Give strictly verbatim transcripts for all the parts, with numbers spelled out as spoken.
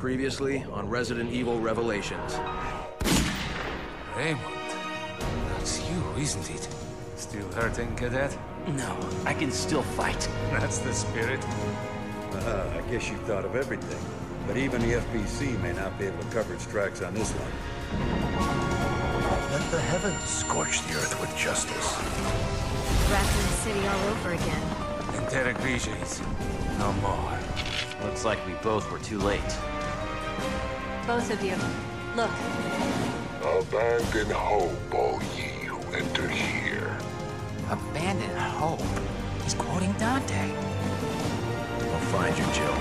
Previously on Resident Evil Revelations. Raymond, that's you, isn't it? Still hurting, Cadet? No, I can still fight. That's the spirit. Uh, I guess you thought of everything. But even the F B C may not be able to cover its tracks on this one. Let the heavens scorch the earth with justice. Raccoon City all over again. And Terra Grigia is no more. Looks like we both were too late. Both of you, look. Abandon hope, all ye who enter here. Abandon hope? He's quoting Dante. I'll find you, Jill.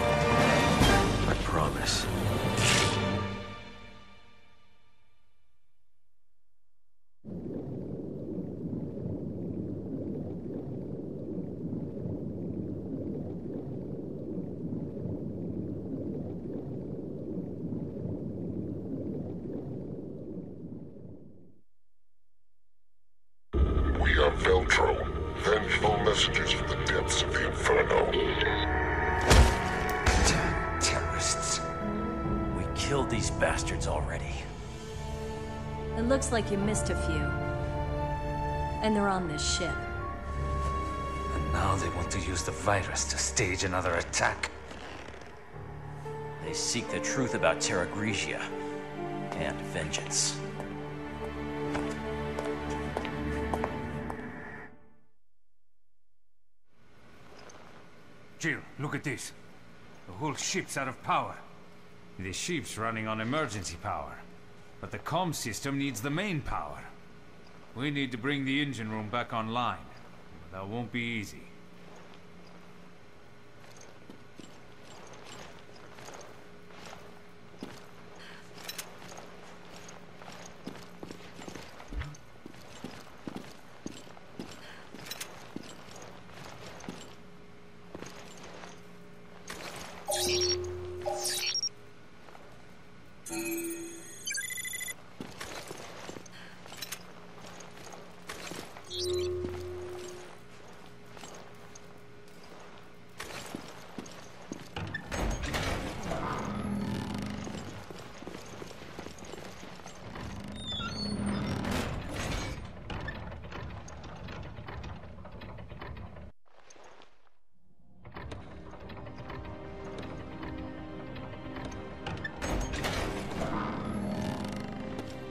I promise. We are Veltro, vengeful messengers from the depths of the Inferno. Terrorists. We killed these bastards already. It looks like you missed a few. And they're on this ship. And now they want to use the virus to stage another attack. They seek the truth about Terra Grigia and vengeance. Jill, look at this. The whole ship's out of power. The ship's running on emergency power. But the comm system needs the main power. We need to bring the engine room back online. That won't be easy.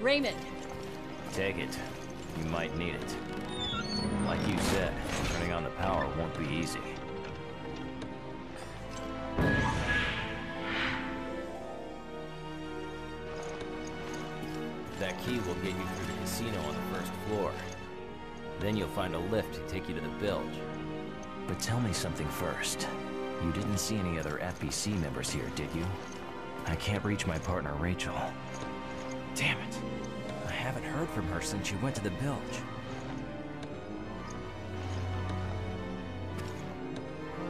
Raymond. Take it. You might need it. Like you said, turning on the power won't be easy. That key will get you through the casino on the first floor. Then you'll find a lift to take you to the bilge. But tell me something first. You didn't see any other F B C members here, did you? I can't reach my partner, Rachel. Damn it. I haven't heard from her since she went to the bilge.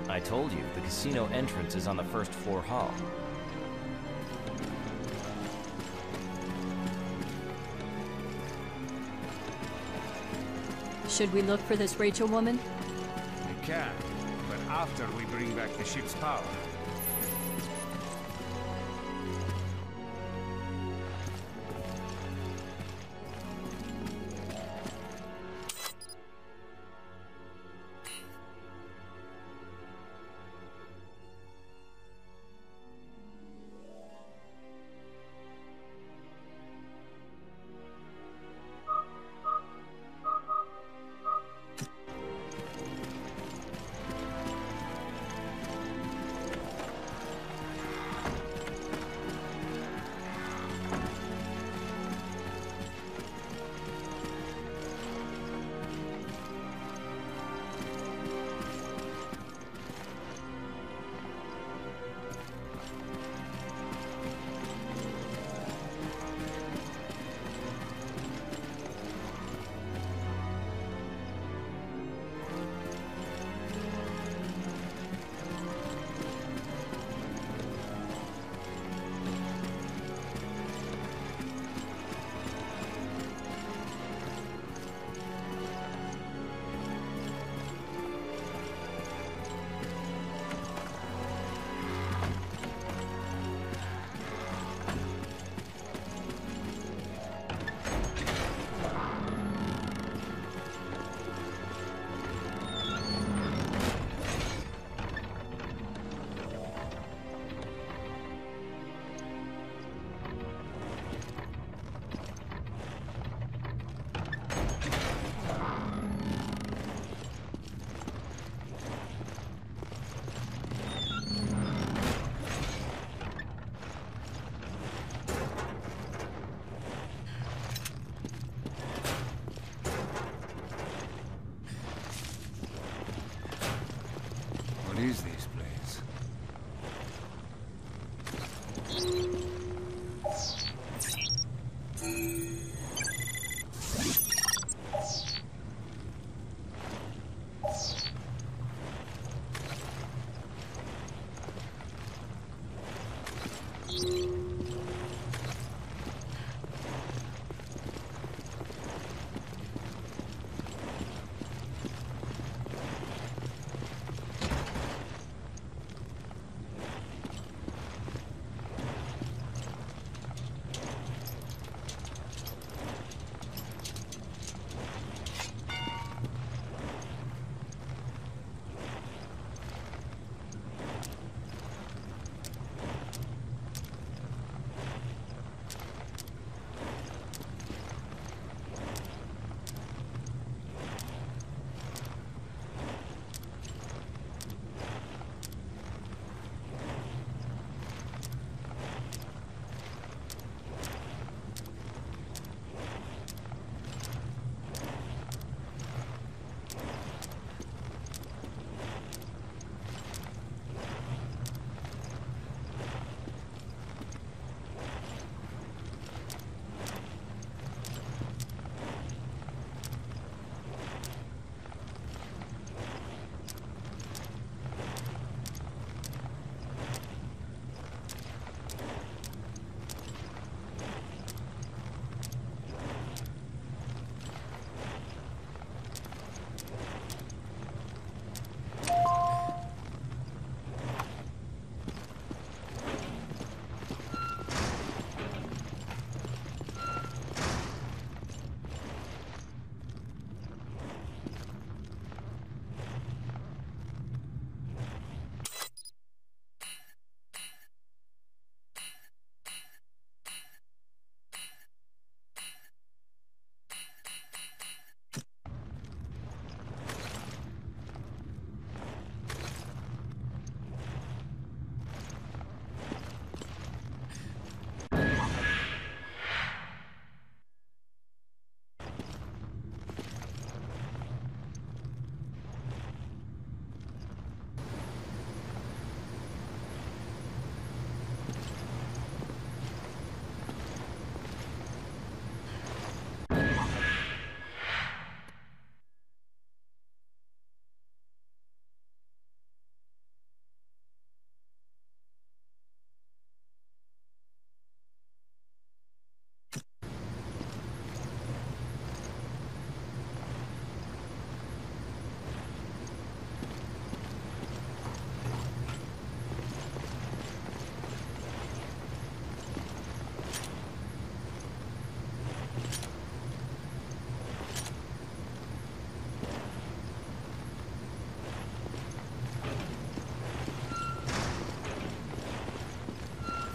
I told you, the casino entrance is on the first floor hall. Should we look for this Rachel woman? We can, but after we bring back the ship's power. What is this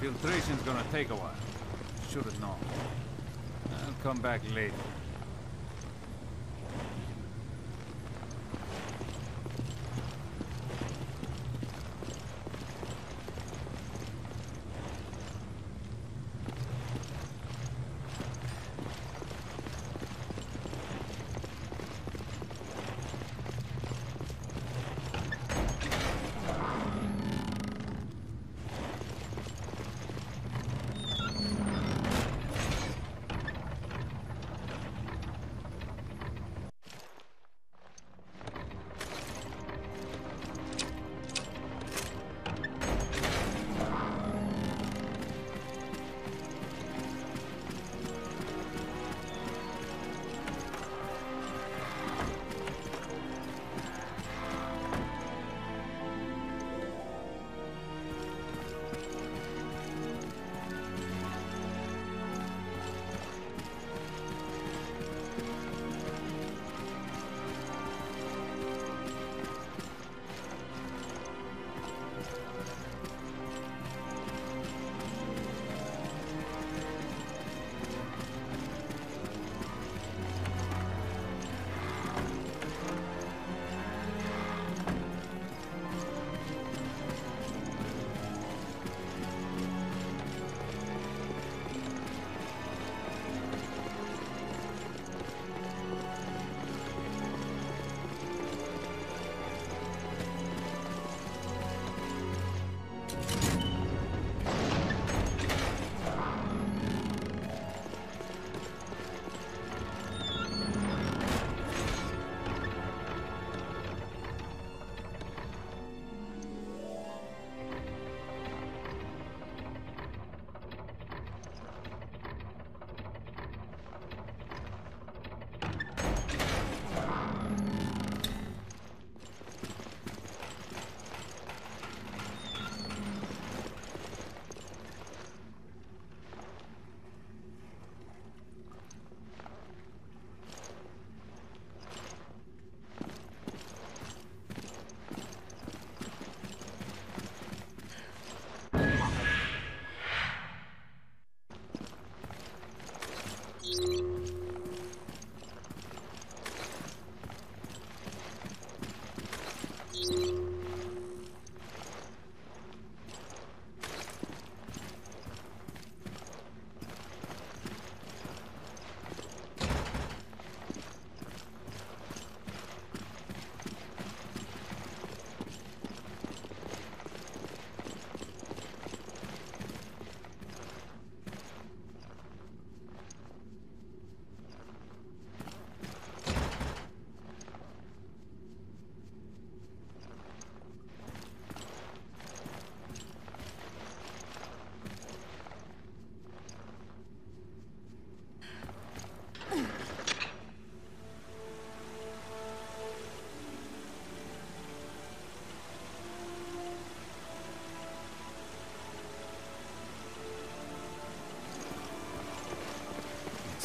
filtration's gonna take a while. Should have known. I'll come back later.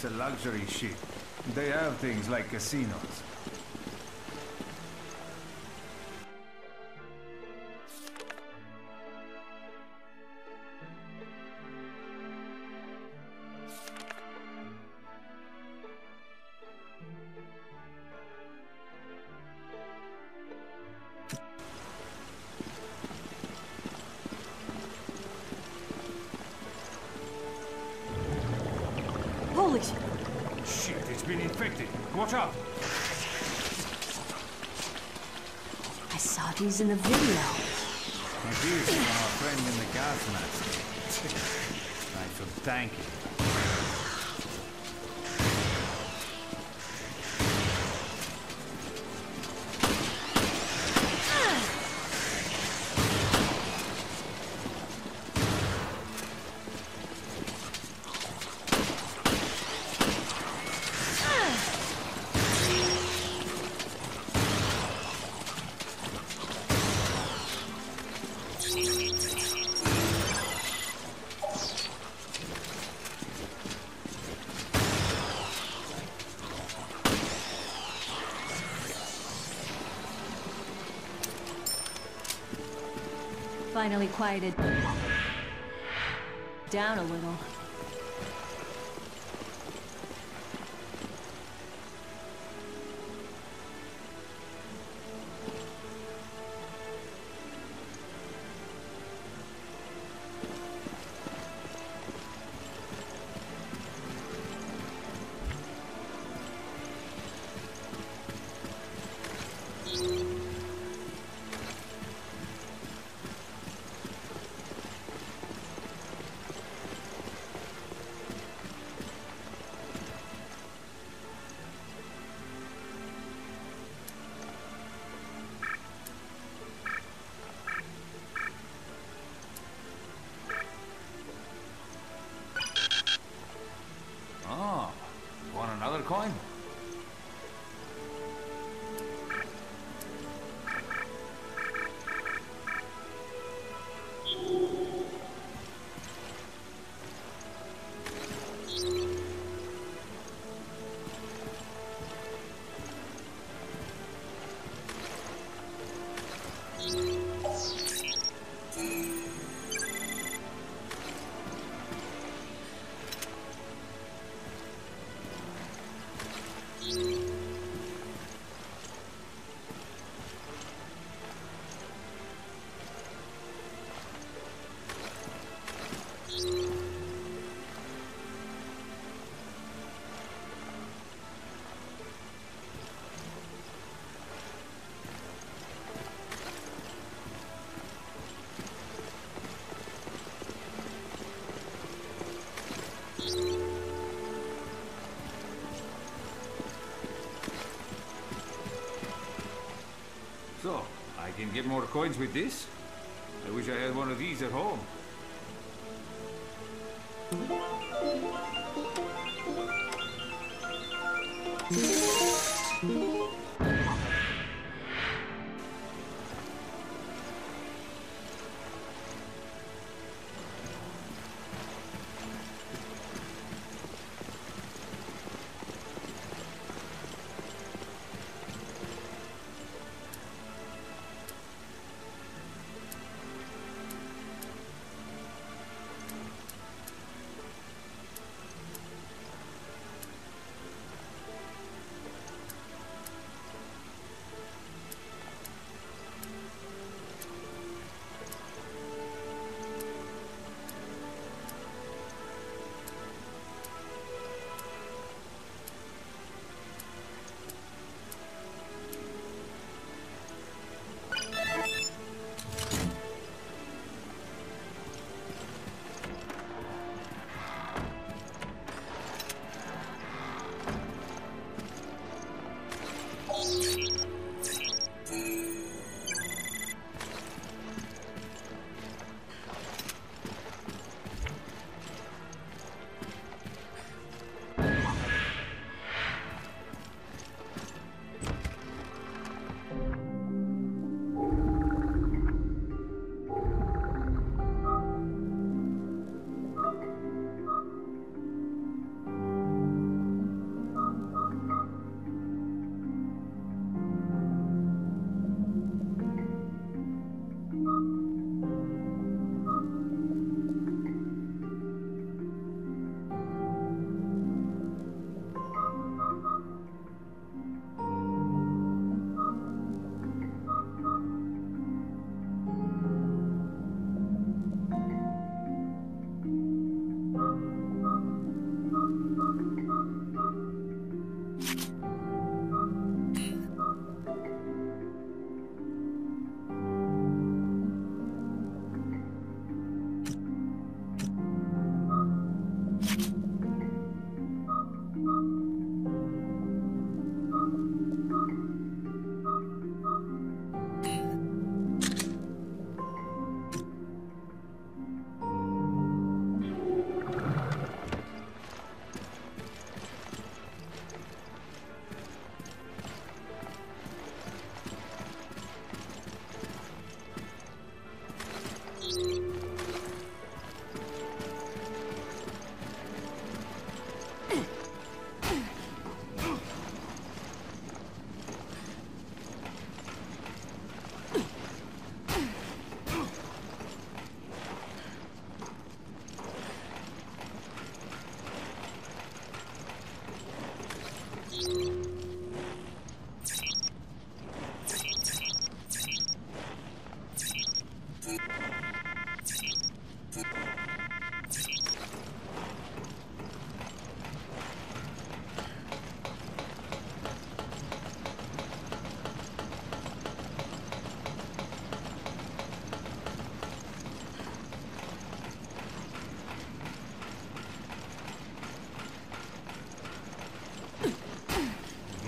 It's a luxury ship. They have things like casinos. In the video. Indeed, from our friend in the gas mask. I should thank you. Finally quieted down a little. Coin. So, I can get more coins with this? I wish I had one of these at home.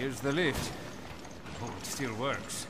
Here's the lift. Oh, it still works.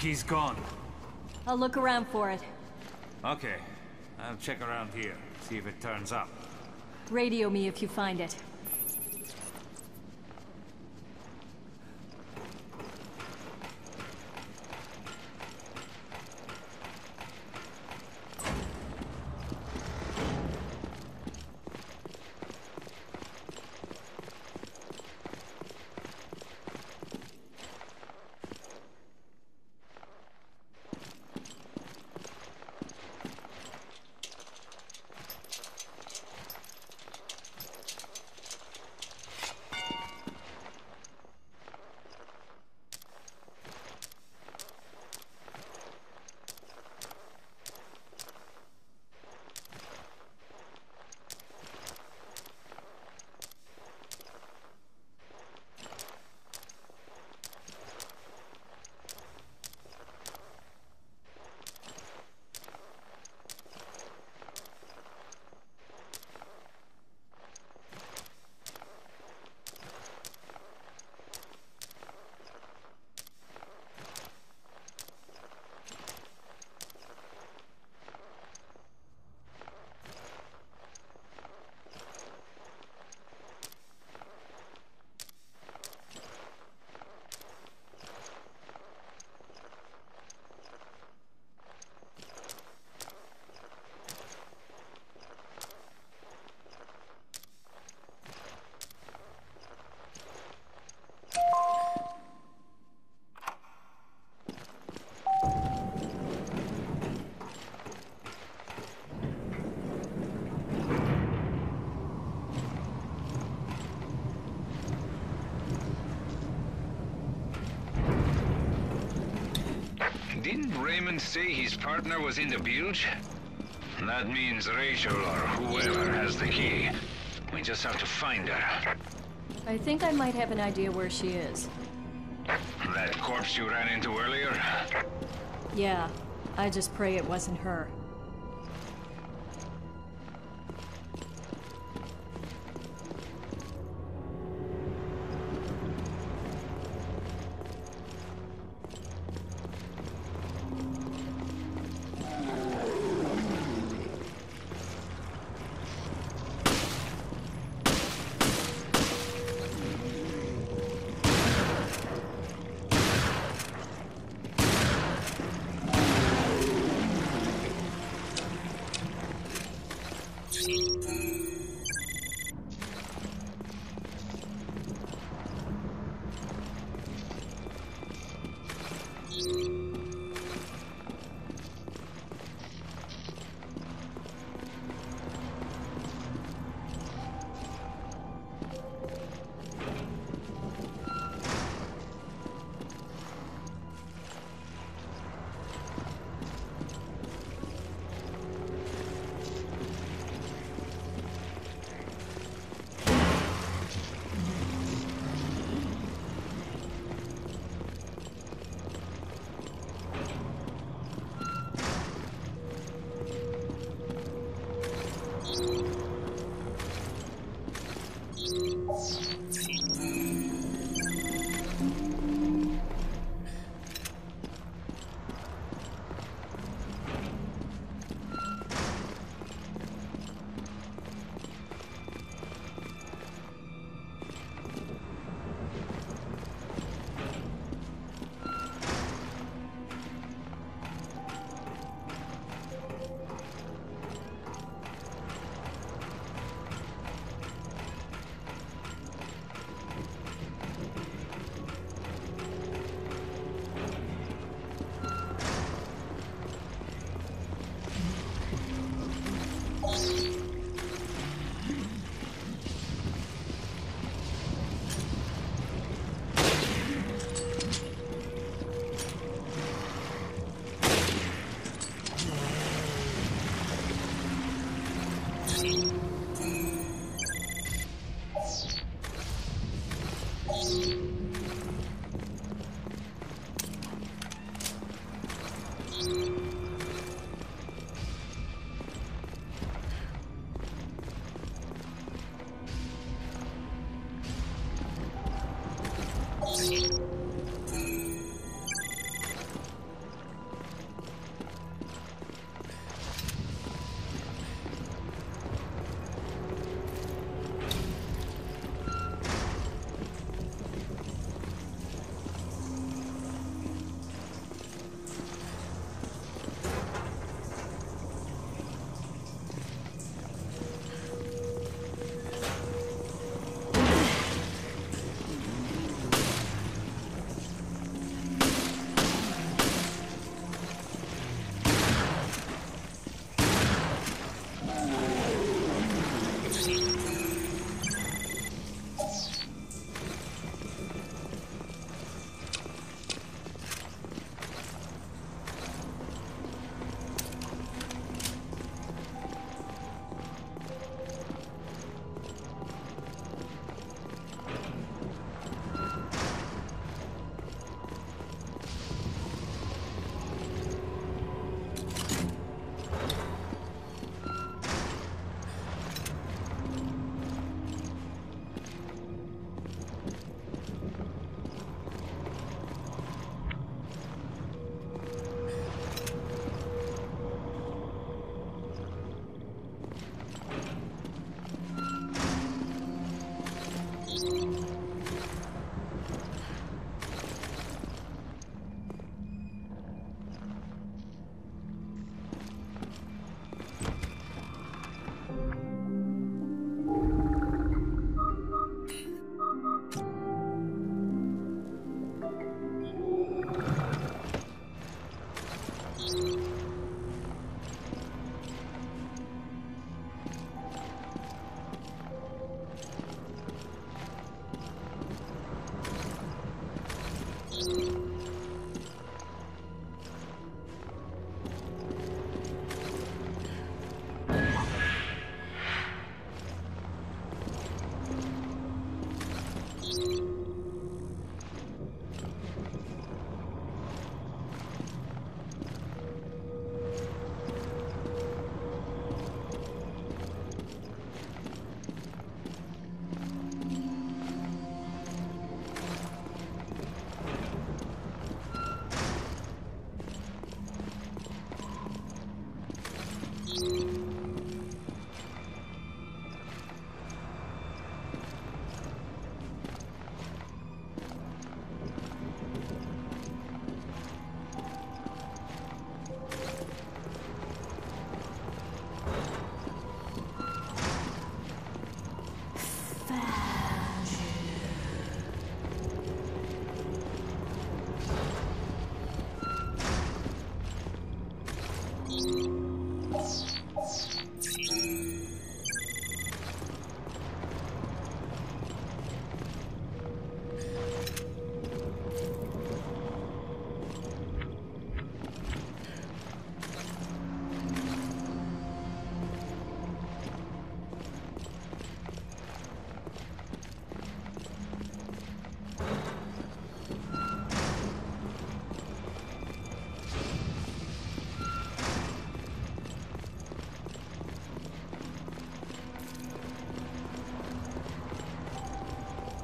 He's gone. I'll look around for it. Okay. I'll check around here, see if it turns up. Radio me if you find it. Didn't Raymond say his partner was in the bilge? That means Rachel or whoever has the key. We just have to find her. I think I might have an idea where she is. That corpse you ran into earlier? Yeah, I just pray it wasn't her.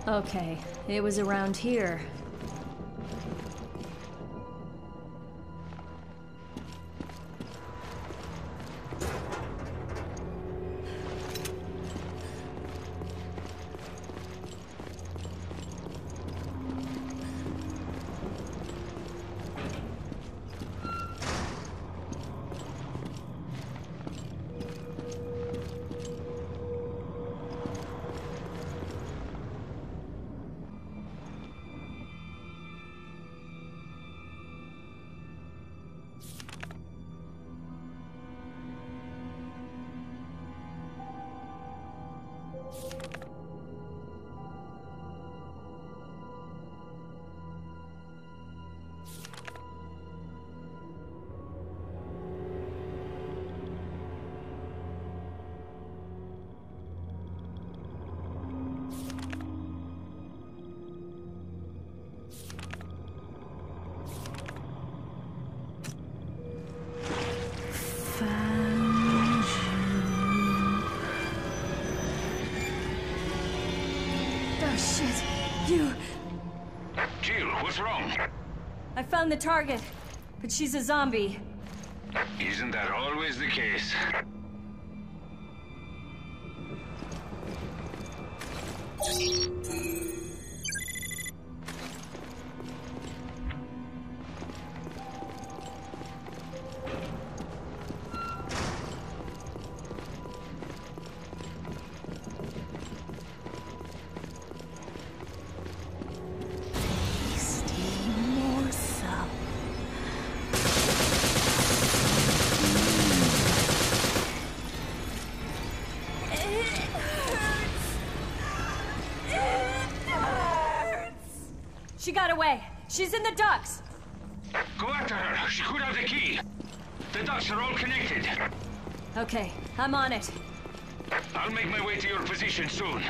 Okay, it was around here. The target, but she's a zombie. Isn't that always the case? She got away. She's in the ducts. Go after her. She could have the key. The ducts are all connected. Okay, I'm on it. I'll make my way to your position soon.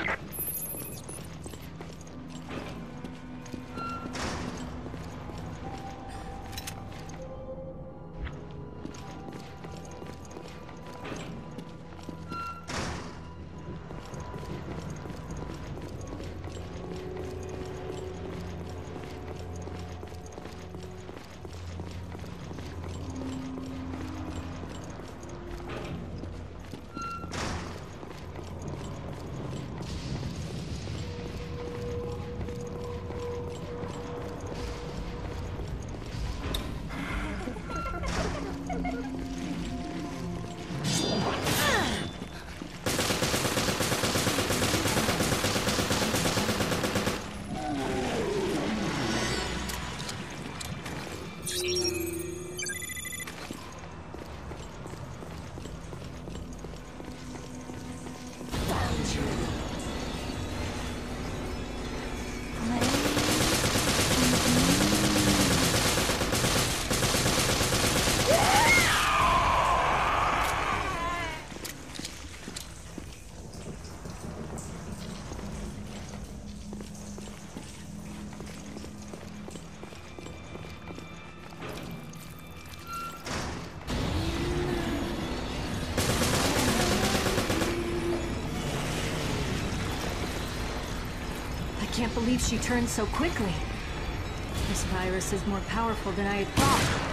I can't believe she turned so quickly. This virus is more powerful than I had thought.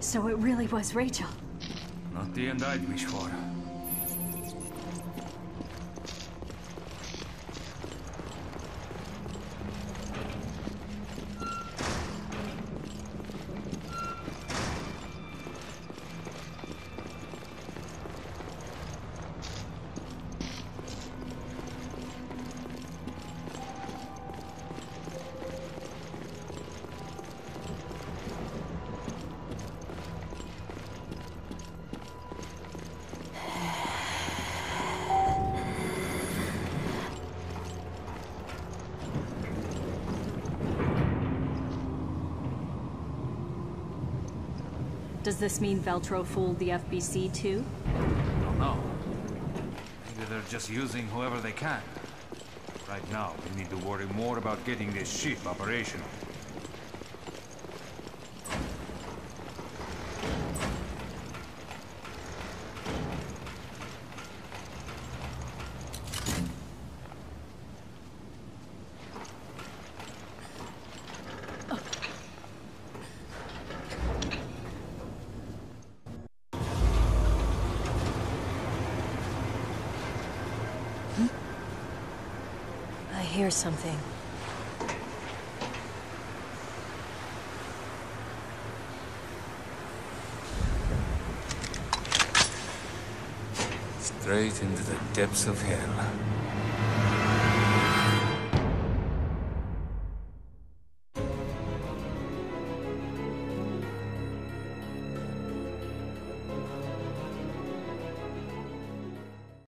So it really was Rachel. Not the end I'd wish for. Does this mean Veltro fooled the F B C too? I don't know. Maybe they're just using whoever they can. Right now, we need to worry more about getting this ship operational. Hear something. Straight into the depths of hell.